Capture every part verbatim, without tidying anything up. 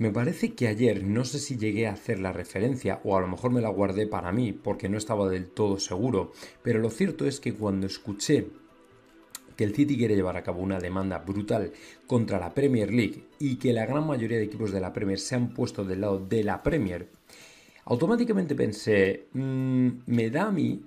Me parece que ayer, no sé si llegué a hacer la referencia o a lo mejor me la guardé para mí porque no estaba del todo seguro, pero lo cierto es que cuando escuché que el City quiere llevar a cabo una demanda brutal contra la Premier League y que la gran mayoría de equipos de la Premier se han puesto del lado de la Premier, automáticamente pensé, mmm, me da a mí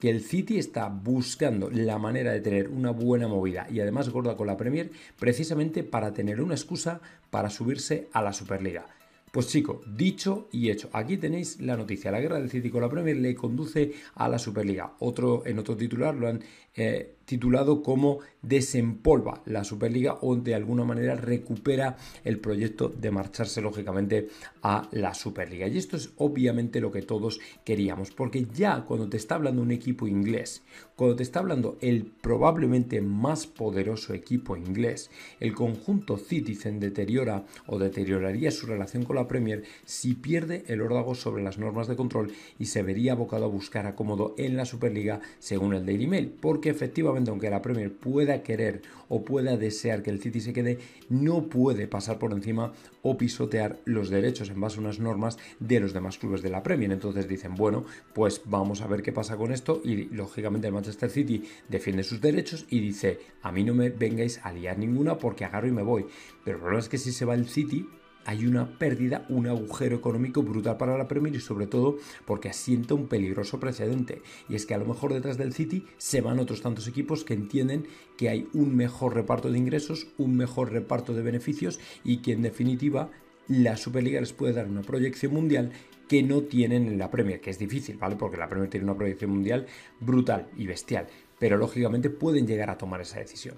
que el City está buscando la manera de tener una buena movida y además gorda con la Premier precisamente para tener una excusa para subirse a la Superliga. Pues chico, dicho y hecho, aquí tenéis la noticia. La guerra del City con la Premier le conduce a la Superliga. Otro, en otro titular lo han eh, titulado como desempolva la Superliga o de alguna manera recupera el proyecto de marcharse lógicamente a la Superliga. Y esto es obviamente lo que todos queríamos, porque ya cuando te está hablando un equipo inglés, cuando te está hablando el probablemente más poderoso equipo inglés, el conjunto Citizen deteriora o deterioraría su relación con la Premier si pierde el órdago sobre las normas de control y se vería abocado a buscar acomodo en la Superliga, según el Daily Mail, porque efectivamente aunque la Premier pueda querer o pueda desear que el City se quede, no puede pasar por encima o pisotear los derechos en base a unas normas de los demás clubes de la Premier. Entonces dicen, bueno, pues vamos a ver qué pasa con esto, y lógicamente el Manchester City defiende sus derechos y dice, a mí no me vengáis a liar ninguna porque agarro y me voy. Pero el problema es que si se va el City hay una pérdida, un agujero económico brutal para la Premier, y sobre todo porque asienta un peligroso precedente, y es que a lo mejor detrás del City se van otros tantos equipos que entienden que hay un mejor reparto de ingresos, un mejor reparto de beneficios, y que en definitiva la Superliga les puede dar una proyección mundial que no tienen en la Premier, que es difícil, ¿vale? Porque la Premier tiene una proyección mundial brutal y bestial, pero lógicamente pueden llegar a tomar esa decisión.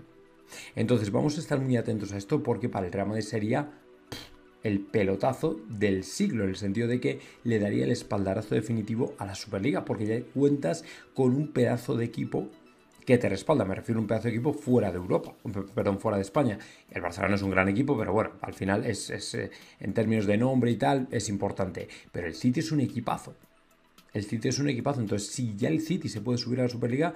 Entonces vamos a estar muy atentos a esto, porque para el Real Madrid sería el pelotazo del siglo, en el sentido de que le daría el espaldarazo definitivo a la Superliga, porque ya cuentas con un pedazo de equipo que te respalda. Me refiero a un pedazo de equipo fuera de Europa, perdón, fuera de España. El Barcelona es un gran equipo, pero bueno, al final es, es en términos de nombre y tal, es importante. Pero el City es un equipazo. El City es un equipazo. Entonces, si ya el City se puede subir a la Superliga,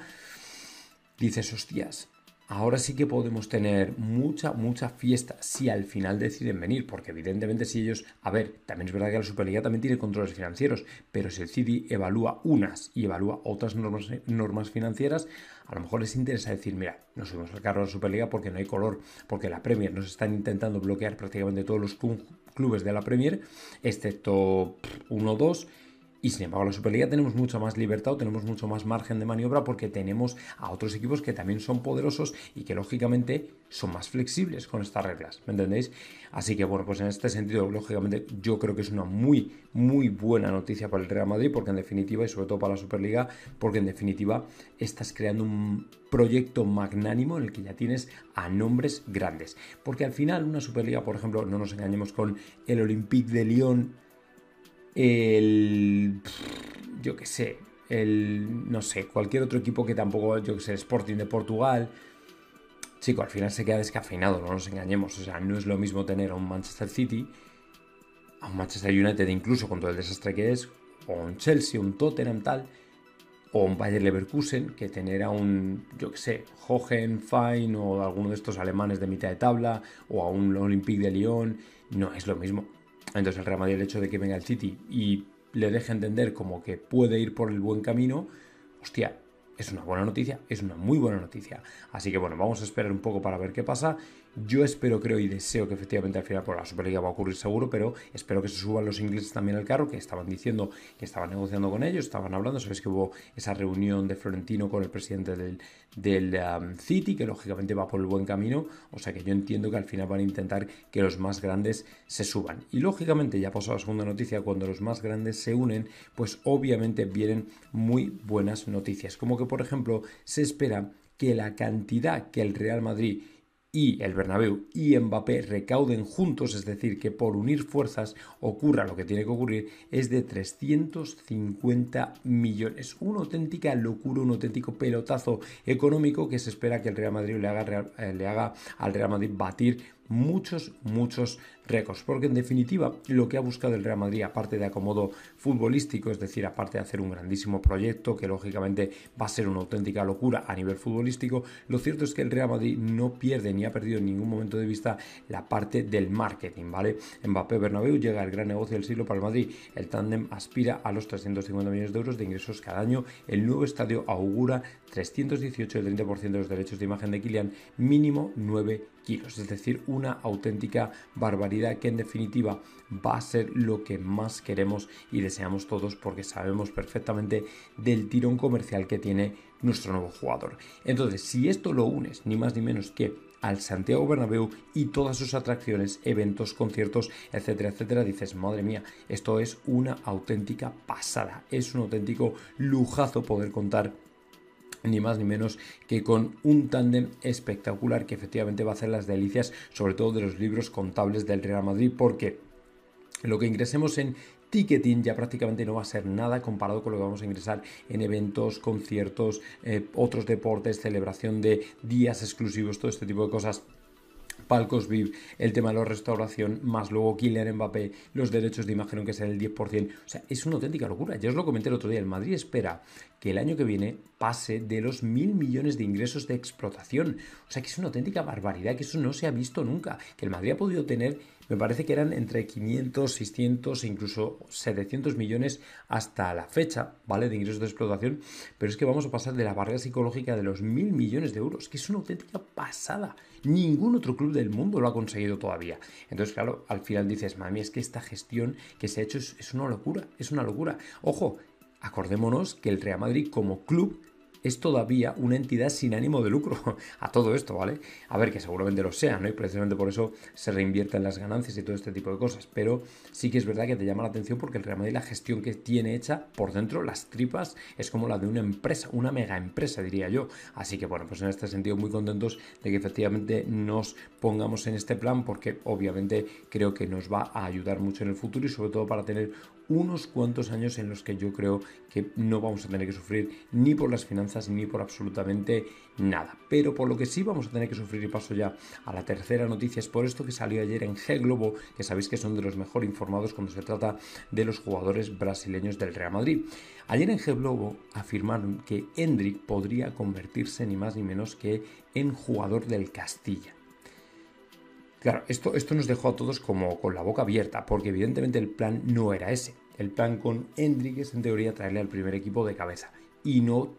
dices, hostias, ahora sí que podemos tener mucha, mucha fiesta si al final deciden venir, porque evidentemente si ellos... A ver, también es verdad que la Superliga también tiene controles financieros, pero si el City evalúa unas y evalúa otras normas, normas financieras, a lo mejor les interesa decir, mira, nos subimos al carro de la Superliga porque no hay color, porque la Premier nos están intentando bloquear prácticamente todos los clubes de la Premier, excepto uno o dos. Y sin embargo, en la Superliga tenemos mucha más libertad o tenemos mucho más margen de maniobra, porque tenemos a otros equipos que también son poderosos y que lógicamente son más flexibles con estas reglas, ¿me entendéis? Así que bueno, pues en este sentido, lógicamente yo creo que es una muy, muy buena noticia para el Real Madrid, porque en definitiva, y sobre todo para la Superliga, porque en definitiva estás creando un proyecto magnánimo en el que ya tienes a nombres grandes. Porque al final una Superliga, por ejemplo, no nos engañemos con el Olympique de Lyon, el, yo qué sé, el, no sé, cualquier otro equipo que tampoco, yo qué sé, Sporting de Portugal, chico, al final se queda descafeinado, no nos engañemos. O sea, no es lo mismo tener a un Manchester City, a un Manchester United incluso con todo el desastre que es, o un Chelsea, un Tottenham tal, o un Bayern Leverkusen, que tener a un, yo qué sé, Hohenfein o alguno de estos alemanes de mitad de tabla, o a un Olympique de Lyon, no es lo mismo. Entonces el Real Madrid, el hecho de que venga el City y le deje entender como que puede ir por el buen camino, hostia, es una buena noticia, es una muy buena noticia. Así que bueno, vamos a esperar un poco para ver qué pasa. Yo espero, creo y deseo que efectivamente al final por la Superliga va a ocurrir seguro, pero espero que se suban los ingleses también al carro, que estaban diciendo que estaban negociando con ellos, estaban hablando. Sabéis que hubo esa reunión de Florentino con el presidente del, del um, City, que lógicamente va por el buen camino. O sea que yo entiendo que al final van a intentar que los más grandes se suban. Y lógicamente, ya pasó la segunda noticia, cuando los más grandes se unen, pues obviamente vienen muy buenas noticias. Como que por ejemplo se espera que la cantidad que el Real Madrid y el Bernabéu y Mbappé recauden juntos, es decir, que por unir fuerzas ocurra lo que tiene que ocurrir, es de trescientos cincuenta millones. Una auténtica locura, un auténtico pelotazo económico que se espera que el Real Madrid le haga, le haga al Real Madrid batir muchos, muchos récords, porque en definitiva lo que ha buscado el Real Madrid, aparte de acomodo futbolístico, es decir, aparte de hacer un grandísimo proyecto que lógicamente va a ser una auténtica locura a nivel futbolístico, lo cierto es que el Real Madrid no pierde ni ha perdido en ningún momento de vista la parte del marketing, ¿vale? Mbappé Bernabéu llega el gran negocio del siglo para el Madrid, el tándem aspira a los trescientos cincuenta millones de euros de ingresos cada año, el nuevo estadio augura trescientos dieciocho, el treinta por ciento de los derechos de imagen de Kylian, mínimo nueve kilos, es decir, una auténtica barbaridad que en definitiva va a ser lo que más queremos y deseamos todos, porque sabemos perfectamente del tirón comercial que tiene nuestro nuevo jugador. Entonces, si esto lo unes ni más ni menos que al Santiago Bernabéu y todas sus atracciones, eventos, conciertos, etcétera, etcétera, dices, madre mía, esto es una auténtica pasada, es un auténtico lujazo poder contar ni más ni menos que con un tándem espectacular que efectivamente va a hacer las delicias, sobre todo de los libros contables del Real Madrid, porque lo que ingresemos en ticketing ya prácticamente no va a ser nada comparado con lo que vamos a ingresar en eventos, conciertos, eh, otros deportes, celebración de días exclusivos, todo este tipo de cosas, palcos V I P, el tema de la restauración, más luego Kylian Mbappé, los derechos de imagen que será el diez por ciento, o sea, es una auténtica locura. Ya os lo comenté el otro día, el Madrid espera que el año que viene pase de los mil millones de ingresos de explotación, o sea, que es una auténtica barbaridad, que eso no se ha visto nunca, que el Madrid ha podido tener, me parece que eran entre quinientos, seiscientos e incluso setecientos millones hasta la fecha, ¿vale?, de ingresos de explotación, pero es que vamos a pasar de la barrera psicológica de los mil millones de euros, que es una auténtica pasada. Ningún otro club del mundo lo ha conseguido todavía. Entonces, claro, al final dices, mami, es que esta gestión que se ha hecho es, es una locura, es una locura. Ojo, acordémonos que el Real Madrid como club es todavía una entidad sin ánimo de lucro a todo esto, ¿vale? A ver, que seguramente lo sea, ¿no? Y precisamente por eso se reinvierten las ganancias y todo este tipo de cosas. Pero sí que es verdad que te llama la atención porque el Real Madrid, la gestión que tiene hecha por dentro, las tripas, es como la de una empresa, una mega empresa, diría yo. Así que, bueno, pues en este sentido muy contentos de que efectivamente nos pongamos en este plan, porque obviamente creo que nos va a ayudar mucho en el futuro y sobre todo para tener unos cuantos años en los que yo creo que no vamos a tener que sufrir ni por las finanzas ni por absolutamente nada. Pero por lo que sí vamos a tener que sufrir, y paso ya a la tercera noticia, es por esto que salió ayer en G Globo, que sabéis que son de los mejor informados cuando se trata de los jugadores brasileños del Real Madrid. Ayer en G Globo afirmaron que Endrick podría convertirse ni más ni menos que en jugador del Castilla. Claro, esto, esto nos dejó a todos como con la boca abierta, porque evidentemente el plan no era ese. El plan con Endrick es en teoría traerle al primer equipo de cabeza y no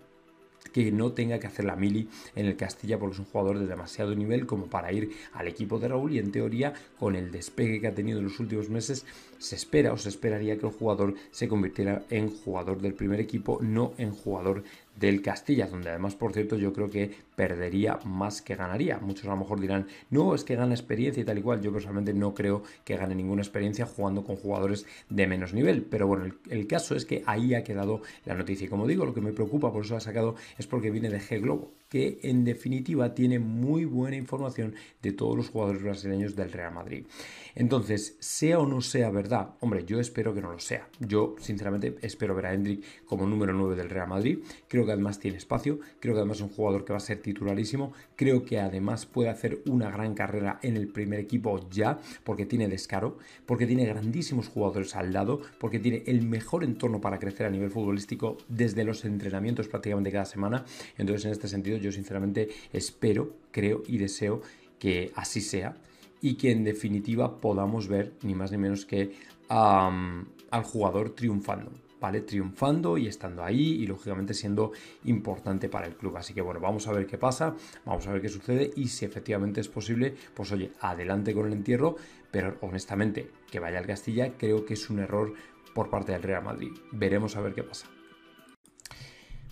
que no tenga que hacer la mili en el Castilla, porque es un jugador de demasiado nivel como para ir al equipo de Raúl, y en teoría con el despegue que ha tenido en los últimos meses se espera o se esperaría que el jugador se convirtiera en jugador del primer equipo, no en jugador del Castilla, donde además, por cierto, yo creo que perdería más que ganaría. Muchos a lo mejor dirán, no, es que gana experiencia y tal y cual. Yo personalmente no creo que gane ninguna experiencia jugando con jugadores de menos nivel, pero bueno, el, el caso es que ahí ha quedado la noticia, y como digo, lo que me preocupa, por eso la he sacado, es porque viene de G Globo, que en definitiva tiene muy buena información de todos los jugadores brasileños del Real Madrid. Entonces, sea o no sea verdad, hombre, yo espero que no lo sea. Yo, sinceramente, espero ver a Endrick como número nueve del Real Madrid. Creo que además tiene espacio, creo que además es un jugador que va a ser titularísimo, creo que además puede hacer una gran carrera en el primer equipo ya, porque tiene descaro, porque tiene grandísimos jugadores al lado, porque tiene el mejor entorno para crecer a nivel futbolístico desde los entrenamientos prácticamente cada semana. Entonces, en este sentido, yo sinceramente espero, creo y deseo que así sea y que en definitiva podamos ver ni más ni menos que um, al jugador triunfando, ¿vale? Triunfando y estando ahí y lógicamente siendo importante para el club. Así que bueno, vamos a ver qué pasa, vamos a ver qué sucede y si efectivamente es posible, pues oye, adelante con el entierro, pero honestamente que vaya al Castilla creo que es un error por parte del Real Madrid. Veremos a ver qué pasa.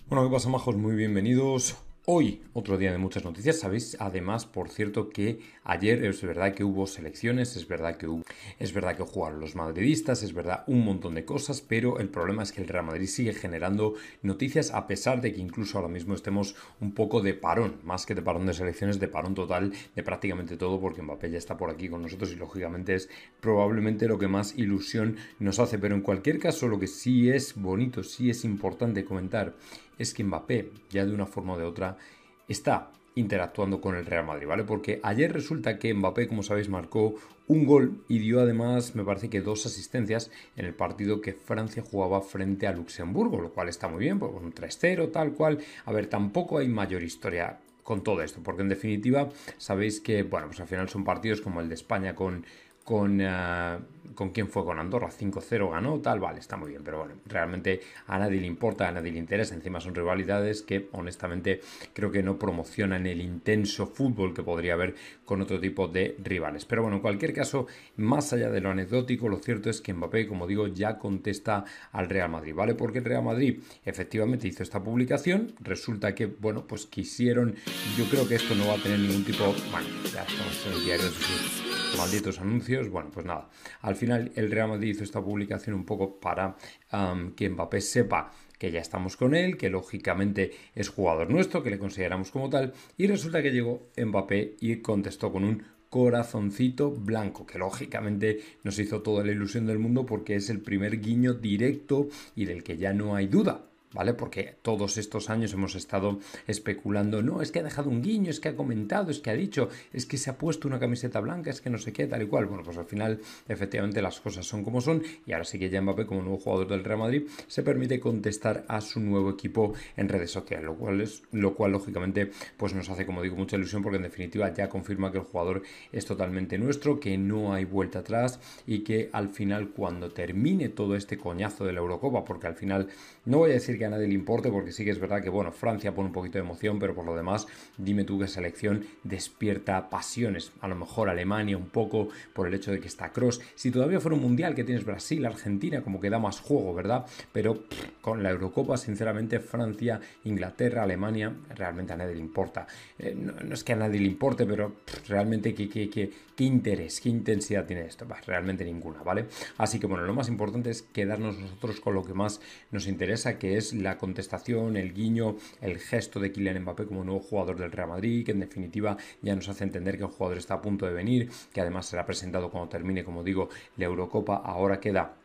Bueno, ¿qué pasa, majos? Muy bienvenidos. Hoy, otro día de muchas noticias, sabéis además, por cierto, que ayer es verdad que hubo selecciones, es verdad que hubo, es verdad que jugaron los madridistas, es verdad un montón de cosas, pero el problema es que el Real Madrid sigue generando noticias a pesar de que incluso ahora mismo estemos un poco de parón, más que de parón de selecciones, de parón total de prácticamente todo, porque Mbappé ya está por aquí con nosotros y lógicamente es probablemente lo que más ilusión nos hace, pero en cualquier caso lo que sí es bonito, sí es importante comentar, es que Mbappé, ya de una forma o de otra, está interactuando con el Real Madrid, ¿vale? Porque ayer resulta que Mbappé, como sabéis, marcó un gol y dio además, me parece que dos asistencias en el partido que Francia jugaba frente a Luxemburgo, lo cual está muy bien, pues un tres cero, tal cual. A ver, tampoco hay mayor historia con todo esto, porque en definitiva sabéis que, bueno, pues al final son partidos como el de España con... Con, uh, con quién fue, con Andorra, cinco cero ganó, tal, vale, está muy bien, pero bueno, realmente a nadie le importa, a nadie le interesa, encima son rivalidades que honestamente creo que no promocionan el intenso fútbol que podría haber con otro tipo de rivales. Pero bueno, en cualquier caso, más allá de lo anecdótico, lo cierto es que Mbappé, como digo, ya contesta al Real Madrid, ¿vale? Porque el Real Madrid efectivamente hizo esta publicación, resulta que, bueno, pues quisieron, yo creo que esto no va a tener ningún tipo, bueno, ya estamos en el diario de sus malditos anuncios. Bueno, pues nada, al final el Real Madrid hizo esta publicación un poco para um, que Mbappé sepa que ya estamos con él, que lógicamente es jugador nuestro, que le consideramos como tal, y resulta que llegó Mbappé y contestó con un corazoncito blanco, que lógicamente nos hizo toda la ilusión del mundo porque es el primer guiño directo y del que ya no hay duda, ¿vale? Porque todos estos años hemos estado especulando, no, es que ha dejado un guiño, es que ha comentado, es que ha dicho, es que se ha puesto una camiseta blanca, es que no sé qué, tal y cual. Bueno, pues al final, efectivamente, las cosas son como son, y ahora sí que ya Mbappé, como nuevo jugador del Real Madrid, se permite contestar a su nuevo equipo en redes sociales, lo cual, es, lo cual lógicamente, pues nos hace, como digo, mucha ilusión, porque en definitiva ya confirma que el jugador es totalmente nuestro, que no hay vuelta atrás, y que al final, cuando termine todo este coñazo de la Eurocopa, porque al final, no voy a decir que a nadie le importe, porque sí que es verdad que, bueno, Francia pone un poquito de emoción, pero por lo demás, dime tú qué selección despierta pasiones. A lo mejor Alemania un poco por el hecho de que está Kroos. Si todavía fuera un mundial que tienes Brasil, Argentina, como que da más juego, ¿verdad? Pero pff, con la Eurocopa, sinceramente, Francia, Inglaterra, Alemania, realmente a nadie le importa. Eh, no, no es que a nadie le importe, pero pff, realmente ¿qué, qué, qué, qué interés, qué intensidad tiene esto? Bah, realmente ninguna, ¿vale? Así que, bueno, lo más importante es quedarnos nosotros con lo que más nos interesa, que es la contestación, el guiño, el gesto de Kylian Mbappé como nuevo jugador del Real Madrid, que en definitiva ya nos hace entender que el jugador está a punto de venir, que además será presentado cuando termine, como digo, la Eurocopa. Ahora queda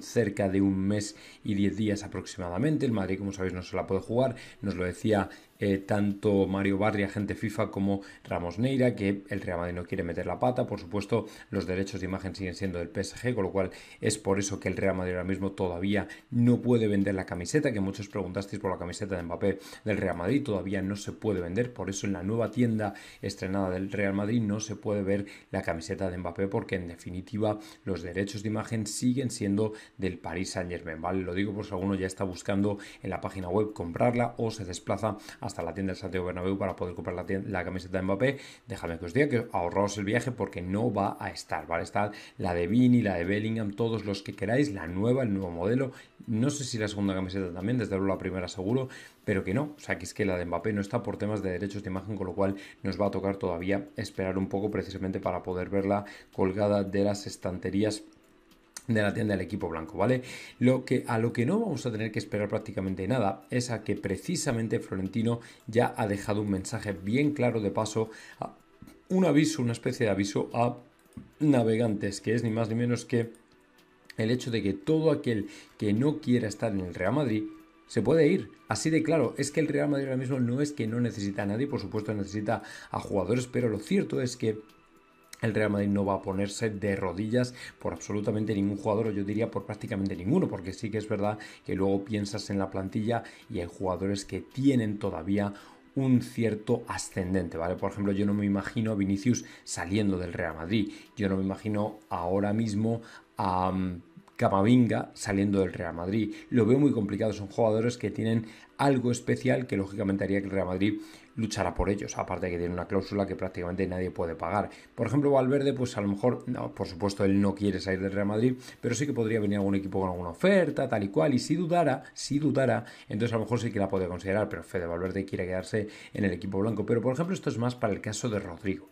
cerca de un mes y diez días aproximadamente. El Madrid, como sabéis, no se la puede jugar, nos lo decía eh, tanto Mario Barri, agente FIFA, como Ramos Neira, que el Real Madrid no quiere meter la pata. Por supuesto, los derechos de imagen siguen siendo del P S G, con lo cual es por eso que el Real Madrid ahora mismo todavía no puede vender la camiseta, que muchos preguntasteis por la camiseta de Mbappé del Real Madrid, todavía no se puede vender, por eso en la nueva tienda estrenada del Real Madrid no se puede ver la camiseta de Mbappé, porque en definitiva los derechos de imagen siguen siendo siendo del Paris Saint-Germain, ¿vale? Lo digo por si alguno ya está buscando en la página web comprarla o se desplaza hasta la tienda del Santiago Bernabéu para poder comprar la, la camiseta de Mbappé. Déjame que os diga que ahorraos el viaje porque no va a estar, ¿vale? Está la de Vini, la de Bellingham, todos los que queráis, la nueva, el nuevo modelo. No sé si la segunda camiseta también, desde luego la primera seguro, pero que no. O sea, que es que la de Mbappé no está por temas de derechos de imagen, con lo cual nos va a tocar todavía esperar un poco precisamente para poder verla colgada de las estanterías de la tienda del equipo blanco, ¿vale? Lo que, a lo que no vamos a tener que esperar prácticamente nada es a que precisamente Florentino ya ha dejado un mensaje bien claro de paso, a un aviso, una especie de aviso a navegantes, que es ni más ni menos que el hecho de que todo aquel que no quiera estar en el Real Madrid se puede ir. Así de claro, es que el Real Madrid ahora mismo no es que no necesita a nadie, por supuesto necesita a jugadores, pero lo cierto es que el Real Madrid no va a ponerse de rodillas por absolutamente ningún jugador, o yo diría por prácticamente ninguno, porque sí que es verdad que luego piensas en la plantilla y hay jugadores que tienen todavía un cierto ascendente, ¿vale? Por ejemplo, yo no me imagino a Vinicius saliendo del Real Madrid, yo no me imagino ahora mismo a Camavinga saliendo del Real Madrid, lo veo muy complicado, son jugadores que tienen algo especial que lógicamente haría que el Real Madrid luchará por ellos, aparte de que tiene una cláusula que prácticamente nadie puede pagar. Por ejemplo, Valverde, pues a lo mejor, no, por supuesto él no quiere salir del Real Madrid, pero sí que podría venir algún equipo con alguna oferta, tal y cual, y si dudara, si dudara, entonces a lo mejor sí que la puede considerar, pero Fede Valverde quiere quedarse en el equipo blanco. Pero por ejemplo, esto es más para el caso de Rodrigo.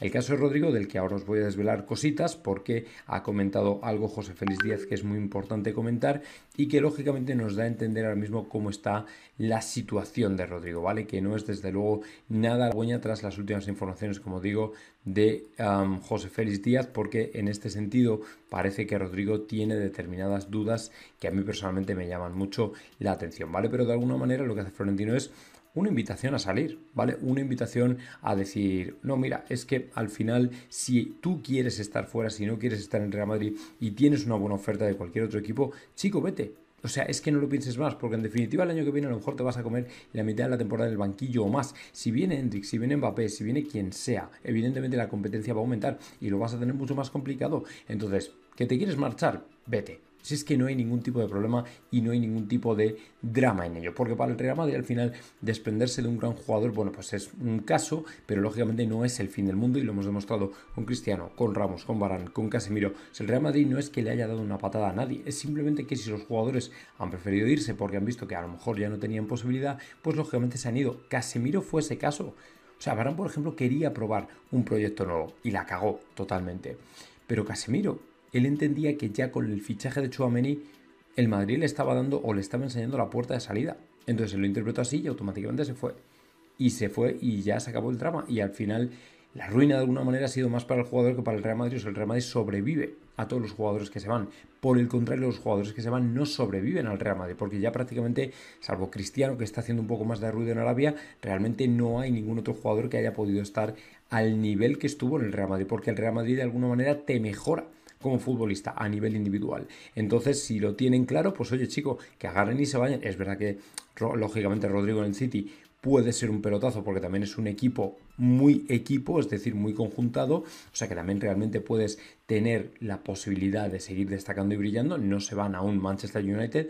El caso de Rodrigo, del que ahora os voy a desvelar cositas, porque ha comentado algo José Félix Díaz que es muy importante comentar y que lógicamente nos da a entender ahora mismo cómo está la situación de Rodrigo, ¿vale? Que no es desde luego nada buena tras las últimas informaciones, como digo, de um, José Félix Díaz, porque en este sentido parece que Rodrigo tiene determinadas dudas que a mí personalmente me llaman mucho la atención, ¿vale? Pero de alguna manera lo que hace Florentino es una invitación a salir, ¿vale? Una invitación a decir, no, mira, es que al final, si tú quieres estar fuera, si no quieres estar en Real Madrid y tienes una buena oferta de cualquier otro equipo, chico, vete. O sea, es que no lo pienses más, porque en definitiva el año que viene a lo mejor te vas a comer la mitad de la temporada en el banquillo o más. Si viene Endrick, si viene Mbappé, si viene quien sea, evidentemente la competencia va a aumentar y lo vas a tener mucho más complicado. Entonces, ¿que te quieres marchar? Vete. Si es que no hay ningún tipo de problema y no hay ningún tipo de drama en ello, porque para el Real Madrid al final desprenderse de un gran jugador, bueno, pues es un caso, pero lógicamente no es el fin del mundo y lo hemos demostrado con Cristiano, con Ramos, con Varane, con Casemiro. Si el Real Madrid no es que le haya dado una patada a nadie, es simplemente que si los jugadores han preferido irse porque han visto que a lo mejor ya no tenían posibilidad, pues lógicamente se han ido. Casemiro fue ese caso. O sea, Varane, por ejemplo, quería probar un proyecto nuevo y la cagó totalmente, pero Casemiro, él entendía que ya con el fichaje de Tchouaméni el Madrid le estaba dando o le estaba enseñando la puerta de salida. Entonces él lo interpretó así y automáticamente se fue. Y se fue y ya se acabó el drama. Y al final la ruina de alguna manera ha sido más para el jugador que para el Real Madrid. O sea, el Real Madrid sobrevive a todos los jugadores que se van. Por el contrario, los jugadores que se van no sobreviven al Real Madrid, porque ya prácticamente, salvo Cristiano, que está haciendo un poco más de ruido en Arabia, realmente no hay ningún otro jugador que haya podido estar al nivel que estuvo en el Real Madrid, porque el Real Madrid de alguna manera te mejora como futbolista a nivel individual. Entonces, si lo tienen claro, pues oye, chico, que agarren y se vayan. Es verdad que lógicamente Rodrigo en el City puede ser un pelotazo, porque también es un equipo muy equipo, es decir, muy conjuntado, o sea que también realmente puedes tener la posibilidad de seguir destacando y brillando. No se van a un Manchester United,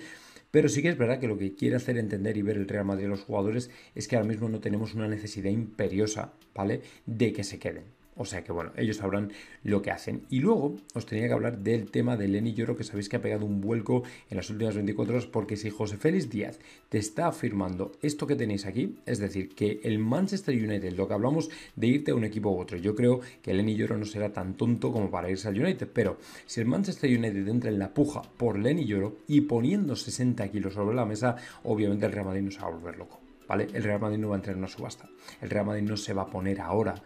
pero sí que es verdad que lo que quiere hacer entender y ver el Real Madrid a los jugadores es que ahora mismo no tenemos una necesidad imperiosa, ¿vale?, de que se queden. O sea que, bueno, ellos sabrán lo que hacen. Y luego os tenía que hablar del tema de Leny Yoro, que sabéis que ha pegado un vuelco en las últimas veinticuatro horas, porque si José Félix Díaz te está afirmando esto que tenéis aquí, es decir, que el Manchester United, lo que hablamos de irte a un equipo u otro, yo creo que Leny Yoro no será tan tonto como para irse al United, pero si el Manchester United entra en la puja por Leny Yoro y poniendo sesenta kilos sobre la mesa, obviamente el Real Madrid no se va a volver loco, ¿vale? El Real Madrid no va a entrar en una subasta, el Real Madrid no se va a poner ahora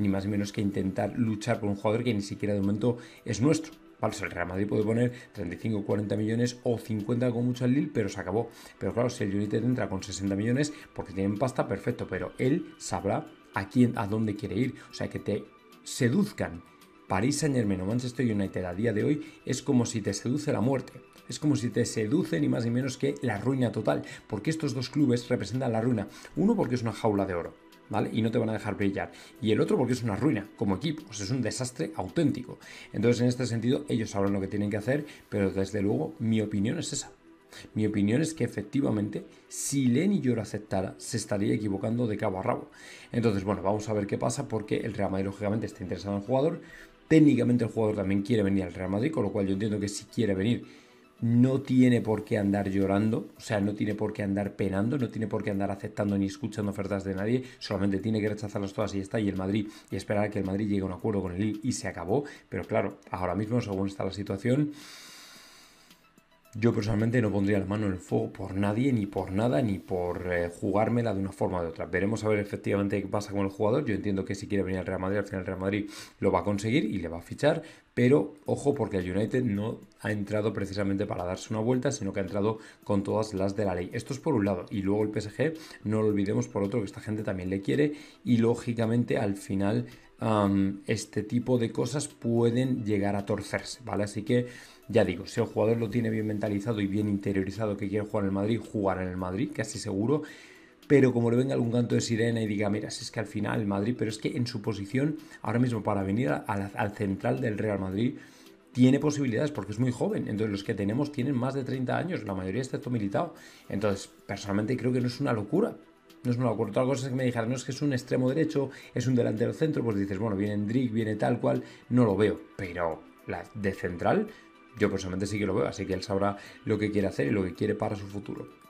ni más ni menos que intentar luchar por un jugador que ni siquiera de momento es nuestro. Vale, o sea, el Real Madrid puede poner treinta y cinco, cuarenta millones o cincuenta con mucho al Lille, pero se acabó. Pero claro, si el United entra con sesenta millones porque tienen pasta, perfecto, pero él sabrá a quién, a dónde quiere ir. O sea, que te seduzcan Paris Saint-Germain o Manchester United a día de hoy es como si te seduce la muerte. Es como si te seduce ni más ni menos que la ruina total, porque estos dos clubes representan la ruina. Uno porque es una jaula de oro, ¿vale?, y no te van a dejar brillar. Y el otro porque es una ruina como equipo, o sea, es un desastre auténtico. Entonces, en este sentido, ellos sabrán lo que tienen que hacer, pero desde luego mi opinión es esa. Mi opinión es que efectivamente, si Leny Yoro aceptara, se estaría equivocando de cabo a rabo. Entonces, bueno, vamos a ver qué pasa, porque el Real Madrid lógicamente está interesado en el jugador. Técnicamente el jugador también quiere venir al Real Madrid, con lo cual yo entiendo que si quiere venir, no tiene por qué andar llorando, o sea, no tiene por qué andar penando, no tiene por qué andar aceptando ni escuchando ofertas de nadie, solamente tiene que rechazarlas todas y ya está, y el Madrid, y esperar a que el Madrid llegue a un acuerdo con el Lille y se acabó. Pero claro, ahora mismo, según está la situación, yo personalmente no pondría la mano en el fuego por nadie, ni por nada, ni por eh, jugármela de una forma o de otra. Veremos a ver efectivamente qué pasa con el jugador. Yo entiendo que si quiere venir al Real Madrid, al final el Real Madrid lo va a conseguir y le va a fichar, pero ojo, porque el United no ha entrado precisamente para darse una vuelta, sino que ha entrado con todas las de la ley. Esto es por un lado. Y luego el P S G, no lo olvidemos por otro, que esta gente también le quiere y lógicamente al final um, este tipo de cosas pueden llegar a torcerse, ¿vale? Así que ya digo, si el jugador lo tiene bien mentalizado y bien interiorizado que quiere jugar en el Madrid, jugará en el Madrid, casi seguro. Pero como le venga algún canto de sirena y diga, mira, si es que al final el Madrid, pero es que en su posición, ahora mismo para venir a la, al central del Real Madrid, tiene posibilidades porque es muy joven. Entonces los que tenemos tienen más de treinta años, la mayoría está militado. Entonces, personalmente creo que no es una locura. No es una locura. Otra cosa es que me dijeran, no, es que es un extremo derecho, es un delantero centro, pues dices, bueno, viene Endrick, viene tal cual, no lo veo. Pero la de central, yo personalmente sí que lo veo, así que él sabrá lo que quiere hacer y lo que quiere para su futuro.